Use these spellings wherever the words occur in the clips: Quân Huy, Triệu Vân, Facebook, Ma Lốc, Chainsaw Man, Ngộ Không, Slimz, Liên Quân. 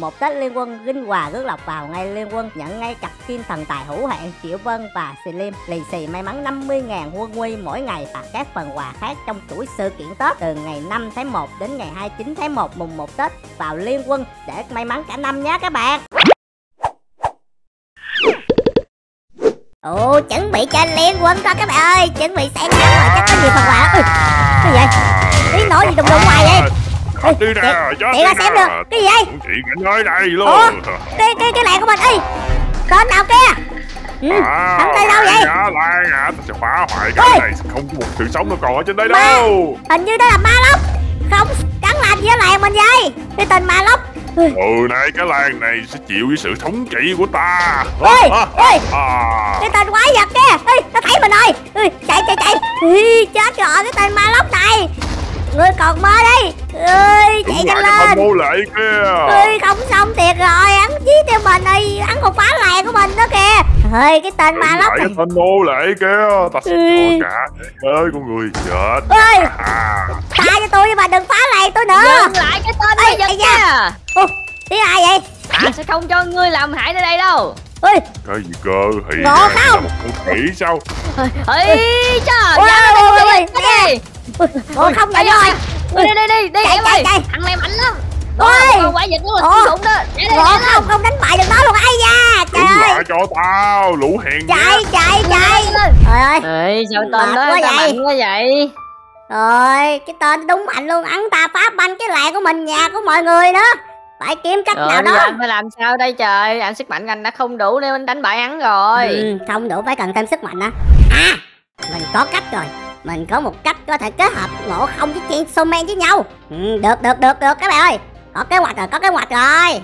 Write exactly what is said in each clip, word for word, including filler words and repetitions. một tết Liên Quân ginh quà rước lộc vào ngay. Liên Quân nhận ngay cặp kim thần tài hữu hạn Triệu Vân và Slimz lì xì may mắn năm mươi ngàn quân huy mỗi ngày và các phần quà khác trong chuỗi sự kiện Tết từ ngày năm tháng một đến ngày hai mươi chín tháng một mùng một Tết. Vào Liên Quân để may mắn cả năm nhé các bạn. Ồ, chuẩn bị chơi Liên Quân thôi các bạn ơi, chuẩn bị sẽ thắng rồi, chắc có nhiều phần quà lắm. Cái vậy? Tiếng nói gì đùng đùng ngoài vậy? Ê, đi nè, chạy ra xem được. Cái gì vậy? Chị nói đây luôn. Ủa, cái cái cái này của mình, ê, tên nào kia? Ừ, à, thằng cây đâu vậy? Lá lan hả? Tao sẽ phá hoại cái này, không có một sự sống nó còn ở trên đây ma, đâu. Hình như đó là Ma Lốc. Không, chẳng làm gì ở làng mình vậy? Cái tên Ma Lốc. Ừ này, cái làng này sẽ chịu với sự thống trị của ta. Ê, à, ê, à. Cái tên quái vật kia, ê, nó thấy mình rồi. Ê, chạy chạy chạy. Ê, chết rồi, cái tên Ma Lốc này. Ngươi còn mơ đi. Ê, chạy nhanh lên. Mô lại kia. Ê, không xong thiệt rồi, hắn giết theo mình đi, hắn còn phá làng của mình đó kìa. Ê, cái tên Ma Lốc này. Tên mô lại kia, ta sẽ cho cả ơi con người chết. Ê, tha cho tôi đi mà đừng phá làng tôi nữa. Dừng lại cái tên quái vật kia. Ô, tí ai vậy? Ta sẽ không cho ngươi làm hại tới đây đâu. Ê, cái gì cơ? Thì Ngộ Không một con khỉ sao? Ê, trời ơi, cái Ngộ Không vậy rồi. Đi đi đi đi em ơi, thằng này mạnh lắm. Ôi, quả dịch nó là súng đó. Ngộ Không không đánh bại được nó luôn. Ai da, trời ơi. Cho tao, lũ hèn. Chạy chạy chạy. Trời ơi. Sao tên đó nó mạnh quá vậy? Rồi, cái tên đúng mạnh luôn, hắn ta phá banh cái làng của mình, nhà của mọi người nữa. Phải kiếm cách ừ, nào đó. Anh phải làm sao đây trời? Anh sức mạnh anh đã không đủ nên anh đánh bại hắn rồi. Ừ, không đủ phải cần thêm sức mạnh á. À, mình có cách rồi. Mình có một cách có thể kết hợp Ngộ Không với Chainsaw Man với nhau. Ừ, được được được được các bạn ơi. Có kế hoạch rồi, có kế hoạch rồi.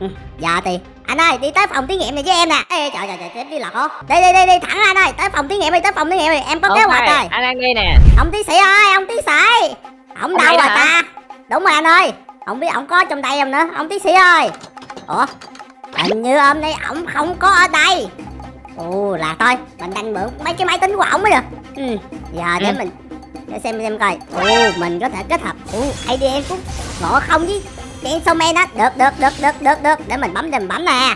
Ừ, giờ thì anh ơi đi tới phòng thí nghiệm này với em nè. Ê, trời trời trời đi lọt hả? Đi đi đi đi thẳng ra anh ơi, tới phòng thí nghiệm đi, tới phòng thí nghiệm đi. Em có okay, kế hoạch rồi. Anh đang đi nè. Ông tiến sĩ ơi, ông tiến sĩ. Ông đâu rồi ta? Đúng rồi anh ơi. Không biết ổng có trong tay em nữa, ông tiến sĩ ơi. Ủa, hình như hôm nay ổng không có ở đây. Ồ, là thôi, mình đánh mượn mấy cái máy tính của ổng mới được. Ừ, giờ để ừ. mình để xem xem coi. Ồ, mình có thể kết hợp ồ, a đê en của Ngộ Không với Chainsaw Man đó. Được, được, được, được, được, được, để mình bấm, để mình bấm nè.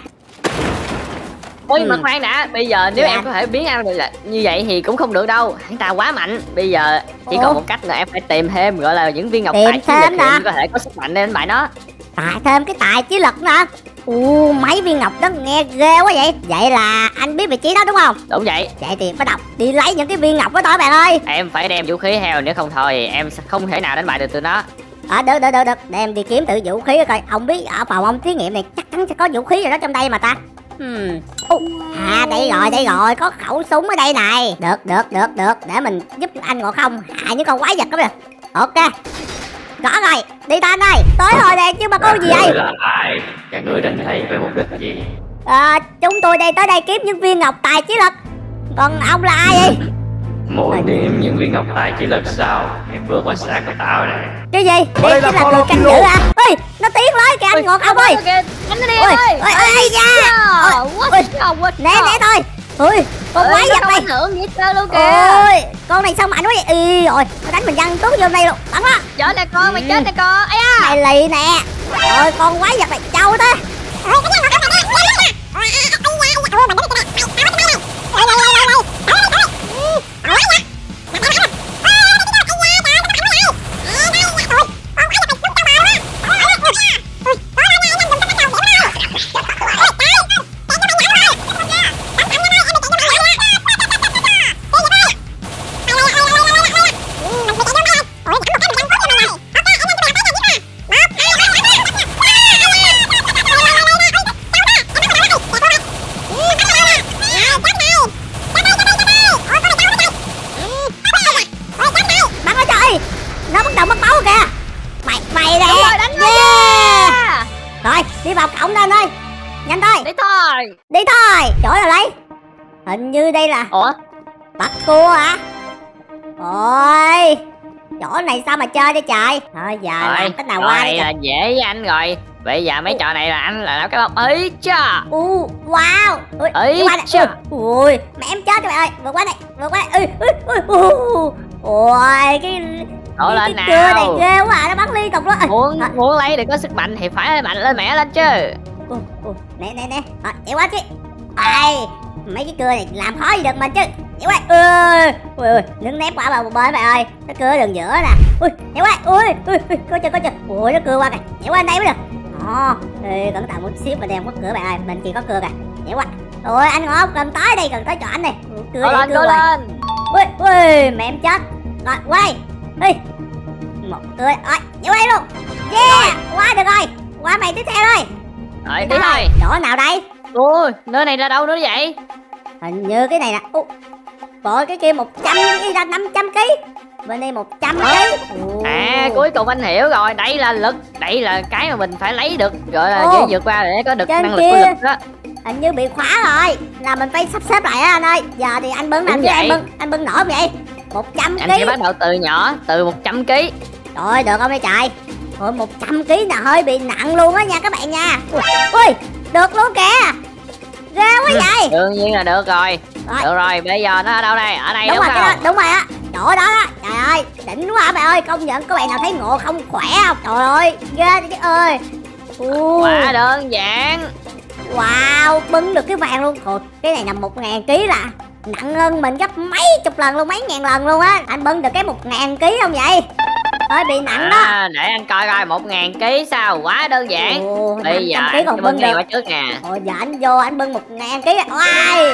Ôi ừ. mà khoan đã, bây giờ nếu dạ. em có thể biến anh là như vậy thì cũng không được đâu. Hắn ta quá mạnh. Bây giờ chỉ Ủa? còn một cách là em phải tìm thêm gọi là những viên ngọc tìm tài chiến lực để có thể có sức mạnh lên bài nó. Tại thêm cái tài chiến lực nữa. Ồ, mấy viên ngọc đó nghe ghê quá vậy. Vậy là anh biết vị trí đó đúng không? Đúng vậy. Vậy thì bắt đầu đi lấy những cái viên ngọc đó thôi bạn ơi. Em phải đem vũ khí heo, nếu không thôi em sẽ không thể nào đánh bại được tụi nó. Ờ, à, được, được, được, được, để em đi kiếm tự vũ khí coi. Ông biết ở phòng ông thí nghiệm này chắc chắn sẽ có vũ khí rồi đó trong đây mà ta. Hmm. Oh. À đây rồi, đây rồi, có khẩu súng ở đây này. Được, được, được, được, để mình giúp anh Ngộ Không hại những con quái vật đó kìa. Ok. Rõ rồi, đi ta anh ơi. Tới rồi nè, chứ mà có gì vậy? Là ai? Các người đến đây với mục đích gì? À, chúng tôi đây tới đây kiếm những viên ngọc tài chiến lực. Còn ông là ai vậy? Mỗi điểm những viên ngọc tài chiến lực sao? Em bước qua xác của tao này. Cái gì? Đây chính là người canh giữ hả? Ê, nó tiến lối kìa anh Ngộ Không ơi. Đánh nó đi em ơi. Ôi, ôi da. Ôi, né né thôi. Ôi, con quái vật này. Ôi, con này sao mạnh quá vậy? Ê, rồi, nó đánh mình văng tuốt vô đây luôn. Bắn nó. Chở nè con, mày chết nè con. Ấy da. Này lì nè. Ôi, con quái vật này trâu thế. Hình như đây là Ủa? Bắt cua hả? Ôi, chỗ này sao mà chơi đây trời? Thôi giờ làm cách nào qua đây là dễ với anh rồi. Bây giờ mấy trò này là anh là cái bọc ý cha. U, wow. Ý cha. Ui, mẹ em chết các bạn ơi. Vượt qua này, vượt qua này. Ui, ui, ui. Ôi, cái Nổi lên nào. Cái cưa này ghê quá à, nó bắn liên tục luôn. Muốn à, muốn lấy để có sức mạnh thì phải mạnh lên, mẹ lên chứ. Ủa, ủa, nè nè nè. Rồi, yếu quá chứ. Ai, mấy cái cưa này làm khó gì được mình chứ. Yếu quá. Ơi, ui ui, đứng nép quả vào một bên bạn ơi. Cái cưa đường giữa nè. Ui, yếu quá. Ui, ui, ui, coi chừng coi chừng. Ui, nó cưa qua kìa. Yếu qua đây mới được. Ồ, thì cẩn thận một xíu, mình đem có cửa bạn ơi, mình chỉ có cửa kìa. Yếu quá. Ôi anh Ngộ Không cần tới đây, cần tới chỗ anh này. Cưa lên, cưa lên. Ui, ui, mẹ em chết. Rồi, quay. Đi. Một tươi. Rồi, vô đây luôn. Yeah, qua được rồi. Qua mày tiếp theo thôi. Rồi, tiếp thôi. Chỗ nào đây? Ui, nơi này là đâu nữa vậy? Hình như cái này nè. Ui. Bộ cái kia một trăm đi ra năm trăm ký. Bên đây một trăm ký. À, cuối cùng anh hiểu rồi, đây là lực, đây là cái mà mình phải lấy được rồi để vượt qua để có được năng lực của lực đó. Hình như bị khóa rồi, là mình phải sắp xếp lại á anh ơi. Giờ thì anh bưng làm cho em bưng, anh bưng nổi không vậy? một trăm ký. Anh sẽ bắt đầu từ nhỏ, từ một trăm ký. Rồi được không đây trời? Thôi một trăm ký là hơi bị nặng luôn á nha các bạn nha. Ui, được luôn kìa. Ghê quá vậy. Đương nhiên là được rồi. Rồi. Được rồi, bây giờ nó ở đâu đây? Ở đây đúng, đúng rồi, không? Đó, đúng rồi á. Chỗ đó đó. Trời ơi, đỉnh quá bạn ơi, công nhận các bạn nào thấy Ngộ Không khỏe không? Trời ơi, ghê chứ ơi. Quá đơn giản. Wow, bưng được cái vàng luôn. Thôi, cái này nằm một ngàn ký là nặng hơn mình gấp mấy chục lần luôn, mấy ngàn lần luôn á. Anh bưng được cái một ngàn ký không vậy? Ơi bị nặng à, đó. Để anh coi coi một ngàn ký sao, quá đơn giản. Ồ, bây giờ anh còn bưng này qua trước nè. Ồ, giờ anh vô anh bưng một ngàn ký. Oai.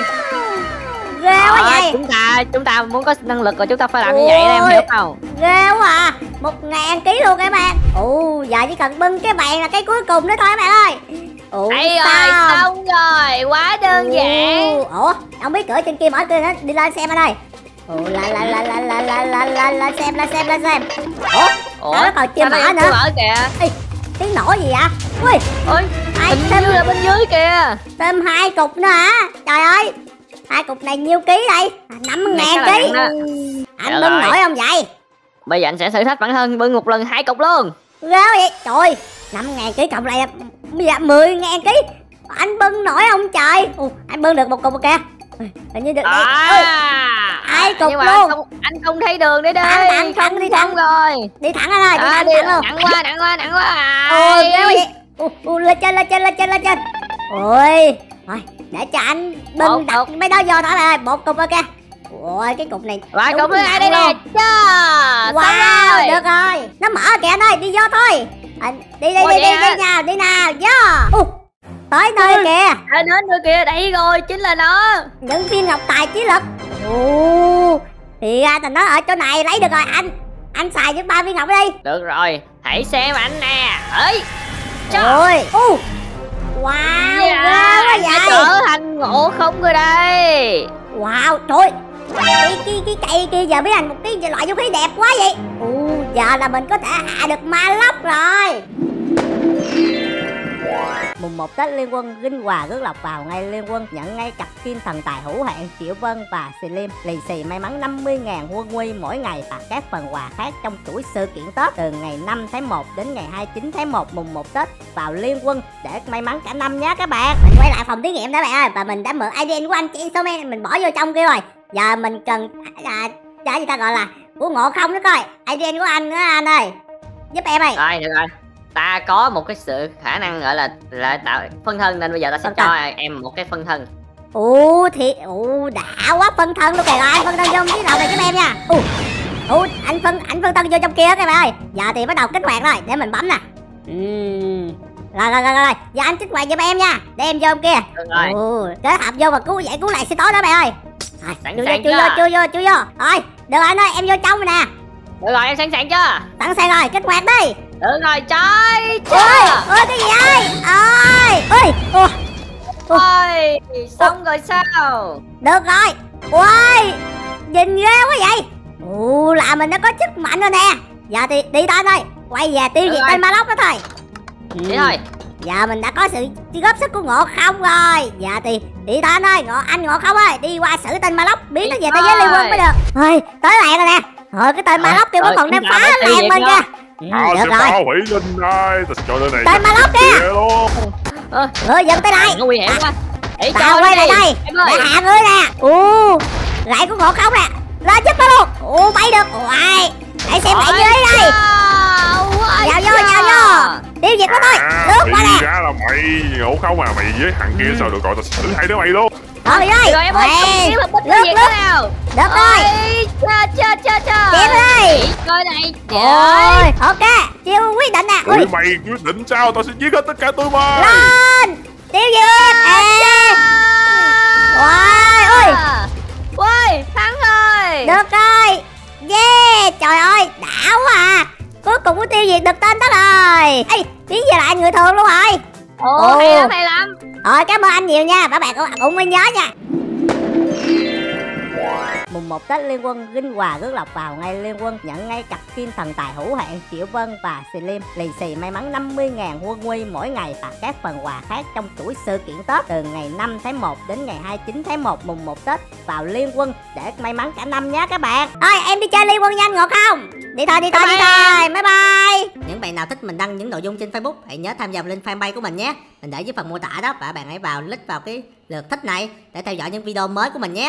Ghê đó, quá vậy. Chúng ta chúng ta muốn có năng lực rồi chúng ta phải làm. Ôi, như vậy đó, em hiểu không? Ghê quá à. một ngàn ký luôn các bạn. Ồ, giờ chỉ cần bưng cái bàn là cái cuối cùng nữa thôi các bạn ơi. Ủa, đây rồi, xong rồi, quá đơn giản. Ủa, không biết cửa trên kia mở cửa hết, đi lên xem anh ơi. Ủa, la la la la la la la la la xem la xem la xem. Ủa, Ủa nó còn chưa mở nữa. Mở kìa. Ê, tiếng nổ gì vậy? Ui, ôi, ai tim là bên dưới kìa. Thêm hai cục nữa hả? Trời ơi, hai cục này nhiêu ký đây? năm ngàn ký. Anh bưng nổi không vậy? Bây giờ anh sẽ thử thách bản thân bưng một lần hai cục luôn. Ghê vậy, trời, năm ngàn ký cộng lại. Dạ mười ngàn ký. Anh bưng nổi không trời? Ồ, anh bưng được một cục kìa. Hình như được đi. Ai cục luôn. Anh không, anh không thấy đường để đi. Thẳng, thẳng, thẳng, đi thẳng rồi. Đi thẳng anh ơi, đi à, thẳng, đi, thẳng luôn. Nặng quá, nặng quá, nặng quá. Ôi, ui. Ồ, lên trên, lên trên, lên trên, lên trên. Ôi. Rồi, để cho anh bưng đặt mấy đó vô thôi ơi, một cục kìa. Ôi, cái cục này. Rồi, cục này đây nè. Wow, được rồi. Nó mở kìa anh ơi, đi vô thôi. Anh đi đi. Ủa đi đi đi nào đi nào vô. Uh, tới nơi ừ, kìa. Tới đến nơi kìa, đây rồi, chính là nó. Những viên ngọc tài trí lực. Uh, thì ra nó ở chỗ này, lấy được rồi anh. Anh xài những ba viên ngọc đi. Được rồi, hãy xem anh nè. Ấy. Trời. Uh, wow, yeah, ghê quá vậy. Trở thành Ngộ Không rồi đây. Wow, trời. Cái, cái, cái cây kia giờ biến thành một cái loại vũ khí đẹp quá vậy. Ồ, giờ là mình có thể hạ được Ma Lốc rồi. Mùng một Tết Liên Quân, Ginh Hòa rước lộc vào ngay Liên Quân. Nhận ngay cặp kim thần tài hữu hạn Triệu Vân và Slimz. Lì xì may mắn năm mươi ngàn quân huy mỗi ngày và các phần quà khác trong chuỗi sự kiện Tết. Từ ngày năm tháng một đến ngày hai mươi chín tháng một mùng một Tết vào Liên Quân để may mắn cả năm nhé các bạn. Mình quay lại phòng thí nghiệm đó bạn ơi. Và mình đã mượn i đê của anh Chainsaw Man, mình bỏ vô trong kia rồi. Giờ mình cần là trả gì ta gọi là của Ngộ Không nữa coi. i đê của anh nữa anh ơi, giúp em ơi. Rồi được rồi, ta có một cái sự khả năng gọi là là tạo phân thân nên bây giờ ta sẽ cho em một cái phân thân. Ồ thì ồ đã quá, phân thân luôn kìa. Rồi anh phân thân vô cái đầu này giúp em nha. Ồ anh phân anh phân thân vô trong kia các bạn ơi. Giờ thì bắt đầu kích hoạt rồi, để mình bấm nè. Uhm. Rồi rồi rồi rồi, giờ anh kích hoạt giùm em nha, để em vô trong kia. Được rồi. Ồ, kết hợp vô và cứu giải cứu lại xe tối đó bạn ơi. Rồi, sẵn chưa sàng vô, chưa vô, chưa vô, chưa vô. Rồi, được rồi anh ơi, em vô trong rồi nè. Được rồi, em sẵn sàng chưa? Sẵn sàng rồi, kích hoạt đi. Được rồi, chơi chơi. Ôi, cái gì ơi? Ôi, ôi, ôi, ôi, ôi. Xong rồi sao? Được rồi. Ôi, nhìn ghê quá vậy. Ồ, là mình đã có sức mạnh rồi nè. Giờ thì đi thôi thôi, quay về tiêu diệt tên Ma Lốc đó thôi. Đi thôi. Giờ mình đã có sự góp sức của Ngộ Không rồi. Giờ thì đi thôi anh ơi, Ngộ, anh Ngộ Không ơi, đi qua xử tên Ma Lốc, biến nó về thế giới Liên Quân mới được. Ơi, tới làng rồi nè. Rồi cái tên Ma Lốc kia vẫn còn đang phá làng mình kìa. Rồi được rồi. Tên Ma Lốc kìa. Người dẫn tới đây. Tao quay lại đây. Để hạ ngươi nè. Lại của Ngộ Không nè. Lên giúp tao luôn. Ủa bay được. Ủa ai. Hãy xem mày dưới đây. Nhào vô, nhào vô. Tiêu diệt nó thôi. Lướt qua nè. Ra là mày Ngộ Không à, mày với thằng kia sao được gọi tao xử hai đứa mày luôn. Rồi mày ơi. Rồi em ơi, lướt lướt. Được rồi. Chờ chờ chờ chờ. Tiếp đi. Coi này. Rồi, ok. Chiêu quyết định nè. Ui mày quyết định sao, tao sẽ giết hết tất cả tụi mày. Lên. Tiêu diệt. Wow, ui. Ui, thắng rồi. Được rồi. Yeah, trời ơi, đã quá à. Cuối cùng có tiêu diệt được tên đó rồi. Ê, biến về lại người thường luôn rồi. Ồ, hay lắm, hay lắm. Rồi, cảm ơn anh nhiều nha, các bạn cũng nên nhớ nha. Mùng một Tết Liên Quân ginh quà rước lộc vào ngay Liên Quân, nhận ngay cặp phim thần tài hữu hạn Triệu Vân và Slimz, lì xì may mắn năm mươi ngàn quân huy mỗi ngày và các phần quà khác trong chuỗi sự kiện Tết từ ngày năm tháng một đến ngày hai mươi chín tháng một mùng một Tết vào Liên Quân để may mắn cả năm nhé các bạn. Thôi em đi chơi Liên Quân nhanh Ngộ Không. Đi thôi, đi thôi, bye đi thôi. Bye bye. Những bạn nào thích mình đăng những nội dung trên Facebook hãy nhớ tham gia link fanpage của mình nhé. Mình để dưới phần mô tả đó và bạn hãy vào click vào cái lượt thích này để theo dõi những video mới của mình nhé.